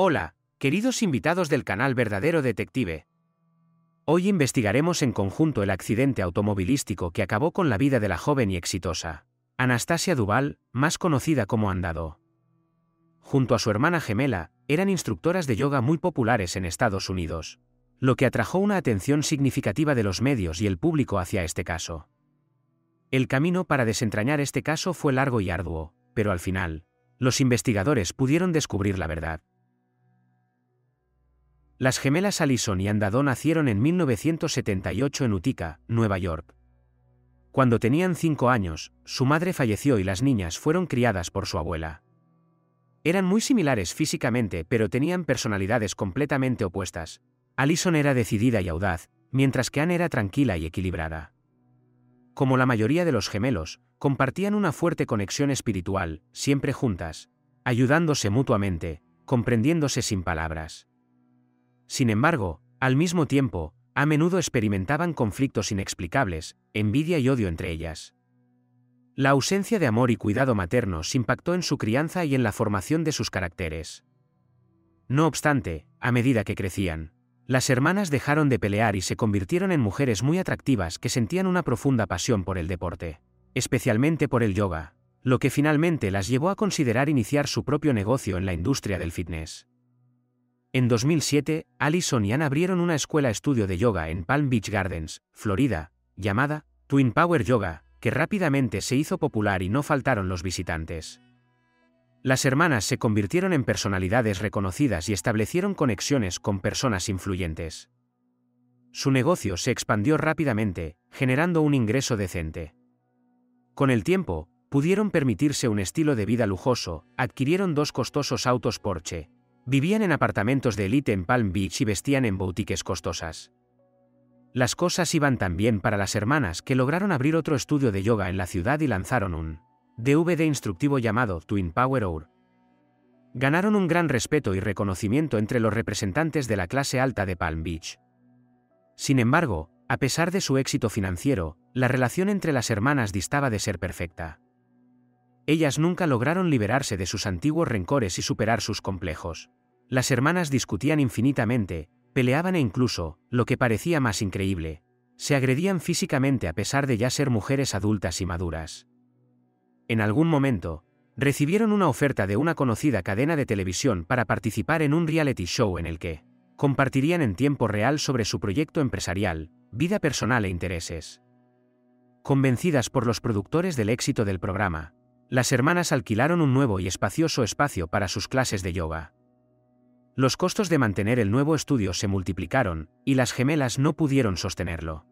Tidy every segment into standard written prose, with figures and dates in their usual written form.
Hola, queridos invitados del canal Verdadero Detective. Hoy investigaremos en conjunto el accidente automovilístico que acabó con la vida de la joven y exitosa Anastasia Duval, más conocida como Ann Dadow. Junto a su hermana gemela, eran instructoras de yoga muy populares en Estados Unidos, lo que atrajo una atención significativa de los medios y el público hacia este caso. El camino para desentrañar este caso fue largo y arduo, pero al final, los investigadores pudieron descubrir la verdad. Las gemelas Alison y Ann Dadow nacieron en 1978 en Utica, Nueva York. Cuando tenían 5 años, su madre falleció y las niñas fueron criadas por su abuela. Eran muy similares físicamente, pero tenían personalidades completamente opuestas. Alison era decidida y audaz, mientras que Ann era tranquila y equilibrada. Como la mayoría de los gemelos, compartían una fuerte conexión espiritual, siempre juntas, ayudándose mutuamente, comprendiéndose sin palabras. Sin embargo, al mismo tiempo, a menudo experimentaban conflictos inexplicables, envidia y odio entre ellas. La ausencia de amor y cuidado maternos impactó en su crianza y en la formación de sus caracteres. No obstante, a medida que crecían, las hermanas dejaron de pelear y se convirtieron en mujeres muy atractivas que sentían una profunda pasión por el deporte, especialmente por el yoga, lo que finalmente las llevó a considerar iniciar su propio negocio en la industria del fitness. En 2007, Alison y Ann abrieron una escuela estudio de yoga en Palm Beach Gardens, Florida, llamada Twin Power Yoga, que rápidamente se hizo popular y no faltaron los visitantes. Las hermanas se convirtieron en personalidades reconocidas y establecieron conexiones con personas influyentes. Su negocio se expandió rápidamente, generando un ingreso decente. Con el tiempo, pudieron permitirse un estilo de vida lujoso, adquirieron 2 costosos autos Porsche, vivían en apartamentos de élite en Palm Beach y vestían en boutiques costosas. Las cosas iban tan bien para las hermanas que lograron abrir otro estudio de yoga en la ciudad y lanzaron un DVD instructivo llamado Twin Power Hour. Ganaron un gran respeto y reconocimiento entre los representantes de la clase alta de Palm Beach. Sin embargo, a pesar de su éxito financiero, la relación entre las hermanas distaba de ser perfecta. Ellas nunca lograron liberarse de sus antiguos rencores y superar sus complejos. Las hermanas discutían infinitamente, peleaban e incluso, lo que parecía más increíble, se agredían físicamente a pesar de ya ser mujeres adultas y maduras. En algún momento, recibieron una oferta de una conocida cadena de televisión para participar en un reality show en el que compartirían en tiempo real sobre su proyecto empresarial, vida personal e intereses. Convencidas por los productores del éxito del programa, las hermanas alquilaron un nuevo y espacioso espacio para sus clases de yoga. Los costos de mantener el nuevo estudio se multiplicaron, y las gemelas no pudieron sostenerlo.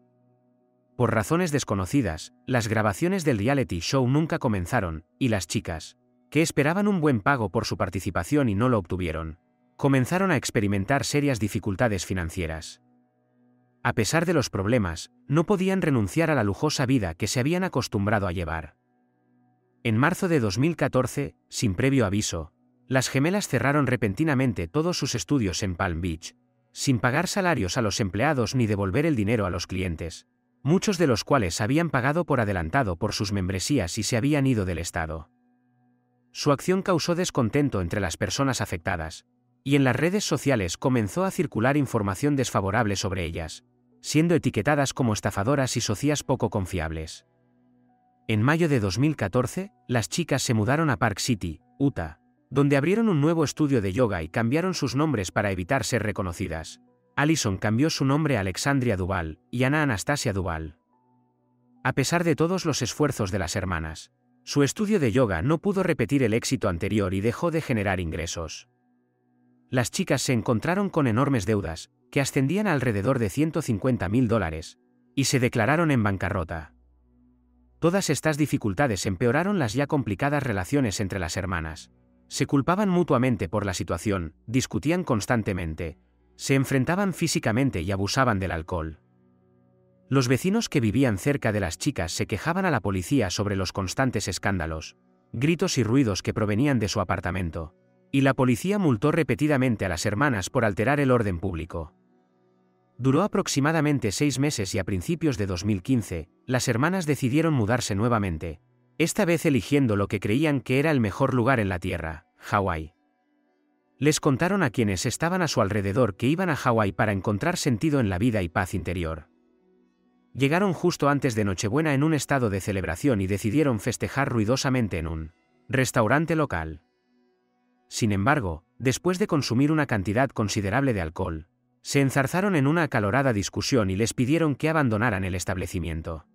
Por razones desconocidas, las grabaciones del reality show nunca comenzaron, y las chicas, que esperaban un buen pago por su participación y no lo obtuvieron, comenzaron a experimentar serias dificultades financieras. A pesar de los problemas, no podían renunciar a la lujosa vida que se habían acostumbrado a llevar. En marzo de 2014, sin previo aviso, las gemelas cerraron repentinamente todos sus estudios en Palm Beach, sin pagar salarios a los empleados ni devolver el dinero a los clientes, muchos de los cuales habían pagado por adelantado por sus membresías y se habían ido del estado. Su acción causó descontento entre las personas afectadas, y en las redes sociales comenzó a circular información desfavorable sobre ellas, siendo etiquetadas como estafadoras y socias poco confiables. En mayo de 2014, las chicas se mudaron a Park City, Utah, donde abrieron un nuevo estudio de yoga y cambiaron sus nombres para evitar ser reconocidas. Alison cambió su nombre a Alexandria Duval y Ann Anastasia Duval. A pesar de todos los esfuerzos de las hermanas, su estudio de yoga no pudo repetir el éxito anterior y dejó de generar ingresos. Las chicas se encontraron con enormes deudas, que ascendían a alrededor de $150.000, y se declararon en bancarrota. Todas estas dificultades empeoraron las ya complicadas relaciones entre las hermanas. Se culpaban mutuamente por la situación, discutían constantemente, se enfrentaban físicamente y abusaban del alcohol. Los vecinos que vivían cerca de las chicas se quejaban a la policía sobre los constantes escándalos, gritos y ruidos que provenían de su apartamento, y la policía multó repetidamente a las hermanas por alterar el orden público. Duró aproximadamente 6 meses y a principios de 2015, las hermanas decidieron mudarse nuevamente, esta vez eligiendo lo que creían que era el mejor lugar en la tierra, Hawái. Les contaron a quienes estaban a su alrededor que iban a Hawái para encontrar sentido en la vida y paz interior. Llegaron justo antes de Nochebuena en un estado de celebración y decidieron festejar ruidosamente en un restaurante local. Sin embargo, después de consumir una cantidad considerable de alcohol, se enzarzaron en una acalorada discusión y les pidieron que abandonaran el establecimiento.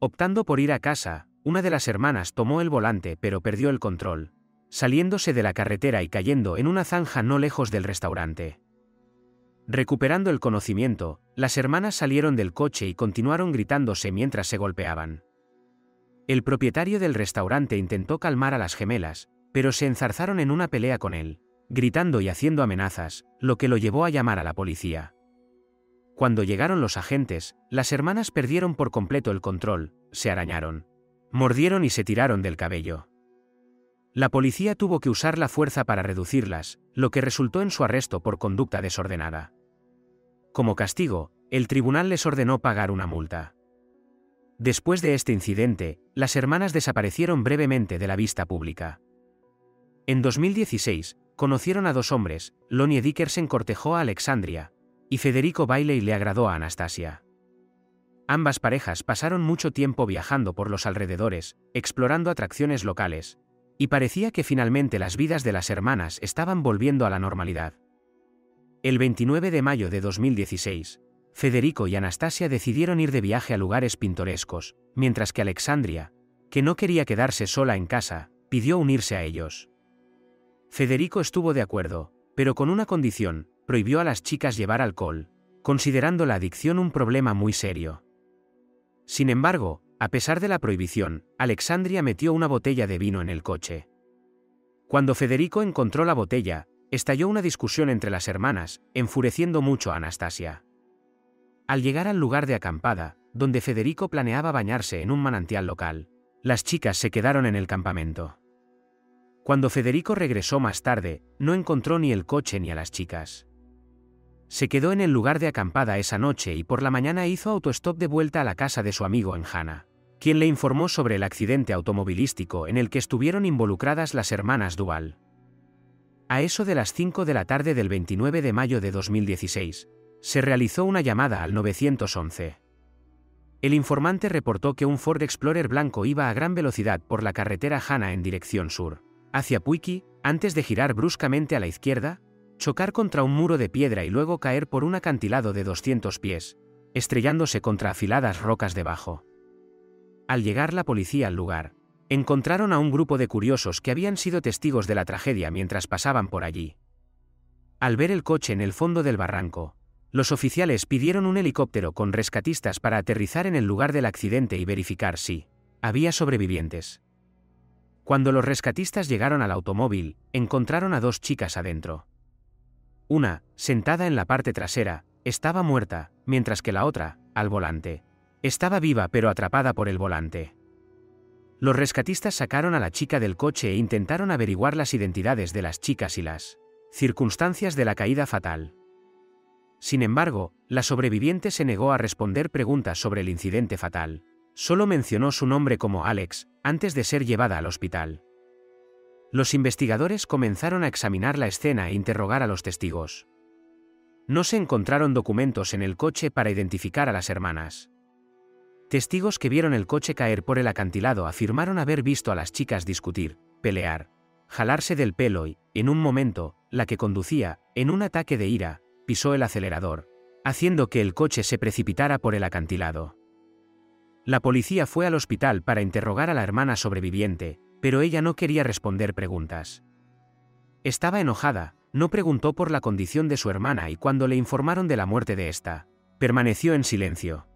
Optando por ir a casa, una de las hermanas tomó el volante pero perdió el control, saliéndose de la carretera y cayendo en una zanja no lejos del restaurante. Recuperando el conocimiento, las hermanas salieron del coche y continuaron gritándose mientras se golpeaban. El propietario del restaurante intentó calmar a las gemelas, pero se enzarzaron en una pelea con él, gritando y haciendo amenazas, lo que lo llevó a llamar a la policía. Cuando llegaron los agentes, las hermanas perdieron por completo el control, se arañaron, mordieron y se tiraron del cabello. La policía tuvo que usar la fuerza para reducirlas, lo que resultó en su arresto por conducta desordenada. Como castigo, el tribunal les ordenó pagar una multa. Después de este incidente, las hermanas desaparecieron brevemente de la vista pública. En 2016, conocieron a dos hombres, Lonnie Dickerson cortejó a Alexandria, y Federico Bailey le agradó a Anastasia. Ambas parejas pasaron mucho tiempo viajando por los alrededores, explorando atracciones locales, y parecía que finalmente las vidas de las hermanas estaban volviendo a la normalidad. El 29 de mayo de 2016, Federico y Anastasia decidieron ir de viaje a lugares pintorescos, mientras que Alexandria, que no quería quedarse sola en casa, pidió unirse a ellos. Federico estuvo de acuerdo, pero con una condición: prohibió a las chicas llevar alcohol, considerando la adicción un problema muy serio. Sin embargo, a pesar de la prohibición, Alexandria metió una botella de vino en el coche. Cuando Federico encontró la botella, estalló una discusión entre las hermanas, enfureciendo mucho a Anastasia. Al llegar al lugar de acampada, donde Federico planeaba bañarse en un manantial local, las chicas se quedaron en el campamento. Cuando Federico regresó más tarde, no encontró ni el coche ni a las chicas. Se quedó en el lugar de acampada esa noche y por la mañana hizo autostop de vuelta a la casa de su amigo en Hanna, quien le informó sobre el accidente automovilístico en el que estuvieron involucradas las hermanas Duval. A eso de las 5 de la tarde del 29 de mayo de 2016, se realizó una llamada al 911. El informante reportó que un Ford Explorer blanco iba a gran velocidad por la carretera Hanna en dirección sur, hacia Puiki, antes de girar bruscamente a la izquierda, chocar contra un muro de piedra y luego caer por un acantilado de 200 pies, estrellándose contra afiladas rocas debajo. Al llegar la policía al lugar, encontraron a un grupo de curiosos que habían sido testigos de la tragedia mientras pasaban por allí. Al ver el coche en el fondo del barranco, los oficiales pidieron un helicóptero con rescatistas para aterrizar en el lugar del accidente y verificar si había sobrevivientes. Cuando los rescatistas llegaron al automóvil, encontraron a dos chicas adentro. Una, sentada en la parte trasera, estaba muerta, mientras que la otra, al volante, estaba viva pero atrapada por el volante. Los rescatistas sacaron a la chica del coche e intentaron averiguar las identidades de las chicas y las circunstancias de la caída fatal. Sin embargo, la sobreviviente se negó a responder preguntas sobre el incidente fatal. Solo mencionó su nombre como Alex, antes de ser llevada al hospital. Los investigadores comenzaron a examinar la escena e interrogar a los testigos. No se encontraron documentos en el coche para identificar a las hermanas. Testigos que vieron el coche caer por el acantilado afirmaron haber visto a las chicas discutir, pelear, jalarse del pelo y, en un momento, la que conducía, en un ataque de ira, pisó el acelerador, haciendo que el coche se precipitara por el acantilado. La policía fue al hospital para interrogar a la hermana sobreviviente, pero ella no quería responder preguntas. Estaba enojada, no preguntó por la condición de su hermana y cuando le informaron de la muerte de esta, permaneció en silencio.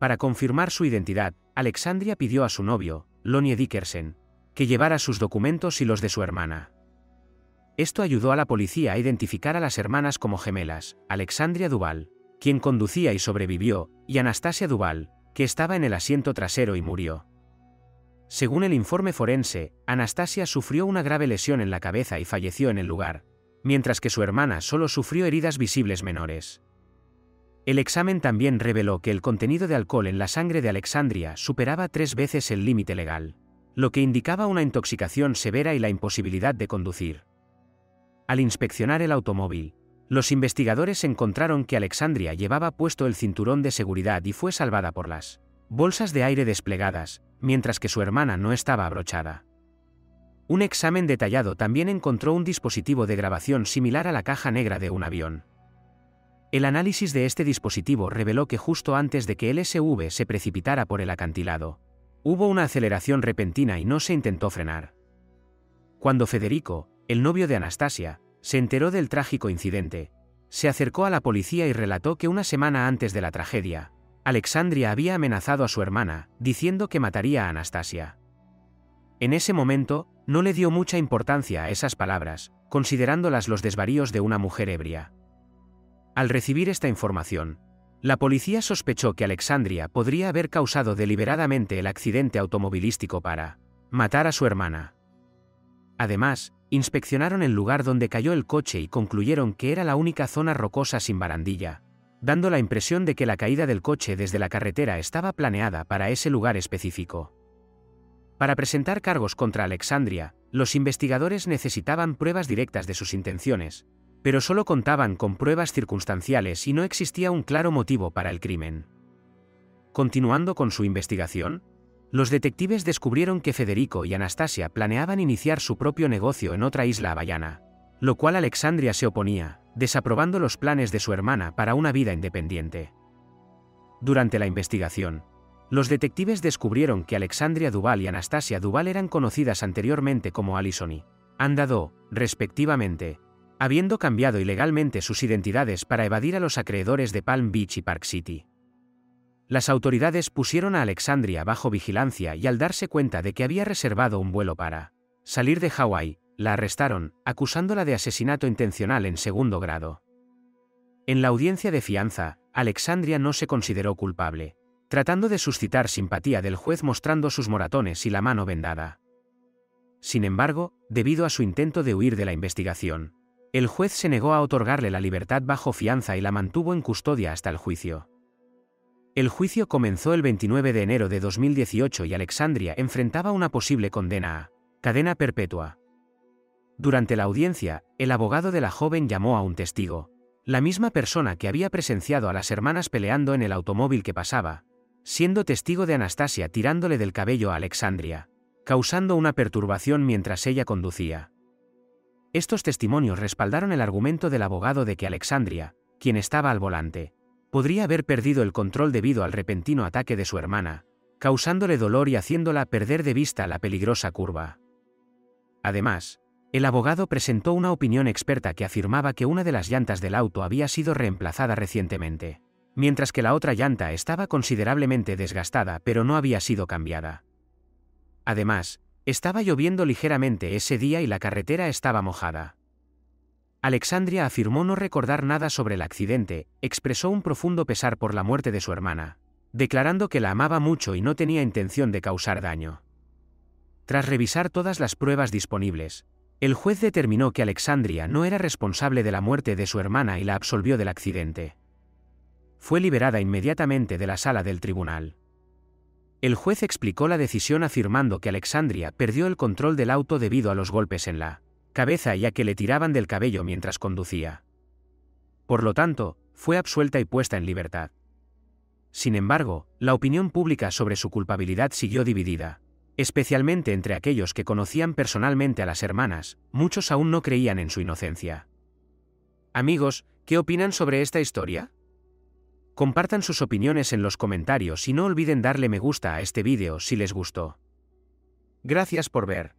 Para confirmar su identidad, Alexandria pidió a su novio, Lonnie Dickerson, que llevara sus documentos y los de su hermana. Esto ayudó a la policía a identificar a las hermanas como gemelas, Alexandria Duval, quien conducía y sobrevivió, y Anastasia Duval, que estaba en el asiento trasero y murió. Según el informe forense, Anastasia sufrió una grave lesión en la cabeza y falleció en el lugar, mientras que su hermana solo sufrió heridas visibles menores. El examen también reveló que el contenido de alcohol en la sangre de Alexandria superaba 3 veces el límite legal, lo que indicaba una intoxicación severa y la imposibilidad de conducir. Al inspeccionar el automóvil, los investigadores encontraron que Alexandria llevaba puesto el cinturón de seguridad y fue salvada por las bolsas de aire desplegadas, mientras que su hermana no estaba abrochada. Un examen detallado también encontró un dispositivo de grabación similar a la caja negra de un avión. El análisis de este dispositivo reveló que justo antes de que el SUV se precipitara por el acantilado, hubo una aceleración repentina y no se intentó frenar. Cuando Federico, el novio de Anastasia, se enteró del trágico incidente, se acercó a la policía y relató que una semana antes de la tragedia, Alexandria había amenazado a su hermana, diciendo que mataría a Anastasia. En ese momento, no le dio mucha importancia a esas palabras, considerándolas los desvaríos de una mujer ebria. Al recibir esta información, la policía sospechó que Alexandria podría haber causado deliberadamente el accidente automovilístico para matar a su hermana. Además, inspeccionaron el lugar donde cayó el coche y concluyeron que era la única zona rocosa sin barandilla, dando la impresión de que la caída del coche desde la carretera estaba planeada para ese lugar específico. Para presentar cargos contra Alexandria, los investigadores necesitaban pruebas directas de sus intenciones, pero solo contaban con pruebas circunstanciales y no existía un claro motivo para el crimen. Continuando con su investigación, los detectives descubrieron que Federico y Anastasia planeaban iniciar su propio negocio en otra isla havaiana, lo cual Alexandria se oponía, desaprobando los planes de su hermana para una vida independiente. Durante la investigación, los detectives descubrieron que Alexandria Duval y Anastasia Duval eran conocidas anteriormente como Alison y Ann Dadow, respectivamente, habiendo cambiado ilegalmente sus identidades para evadir a los acreedores de Palm Beach y Park City. Las autoridades pusieron a Alexandria bajo vigilancia y al darse cuenta de que había reservado un vuelo para salir de Hawái, la arrestaron, acusándola de asesinato intencional en segundo grado. En la audiencia de fianza, Alexandria no se consideró culpable, tratando de suscitar simpatía del juez mostrando sus moratones y la mano vendada. Sin embargo, debido a su intento de huir de la investigación, el juez se negó a otorgarle la libertad bajo fianza y la mantuvo en custodia hasta el juicio. El juicio comenzó el 29 de enero de 2018 y Alexandria enfrentaba una posible condena a cadena perpetua. Durante la audiencia, el abogado de la joven llamó a un testigo, la misma persona que había presenciado a las hermanas peleando en el automóvil que pasaba, siendo testigo de Anastasia tirándole del cabello a Alexandria, causando una perturbación mientras ella conducía. Estos testimonios respaldaron el argumento del abogado de que Alexandria, quien estaba al volante, podría haber perdido el control debido al repentino ataque de su hermana, causándole dolor y haciéndola perder de vista la peligrosa curva. Además, el abogado presentó una opinión experta que afirmaba que una de las llantas del auto había sido reemplazada recientemente, mientras que la otra llanta estaba considerablemente desgastada pero no había sido cambiada. Además, estaba lloviendo ligeramente ese día y la carretera estaba mojada. Alexandria afirmó no recordar nada sobre el accidente, expresó un profundo pesar por la muerte de su hermana, declarando que la amaba mucho y no tenía intención de causar daño. Tras revisar todas las pruebas disponibles, el juez determinó que Alexandria no era responsable de la muerte de su hermana y la absolvió del accidente. Fue liberada inmediatamente de la sala del tribunal. El juez explicó la decisión afirmando que Alexandria perdió el control del auto debido a los golpes en la cabeza ya que le tiraban del cabello mientras conducía. Por lo tanto, fue absuelta y puesta en libertad. Sin embargo, la opinión pública sobre su culpabilidad siguió dividida, especialmente entre aquellos que conocían personalmente a las hermanas, muchos aún no creían en su inocencia. Amigos, ¿qué opinan sobre esta historia? Compartan sus opiniones en los comentarios y no olviden darle me gusta a este vídeo si les gustó. Gracias por ver.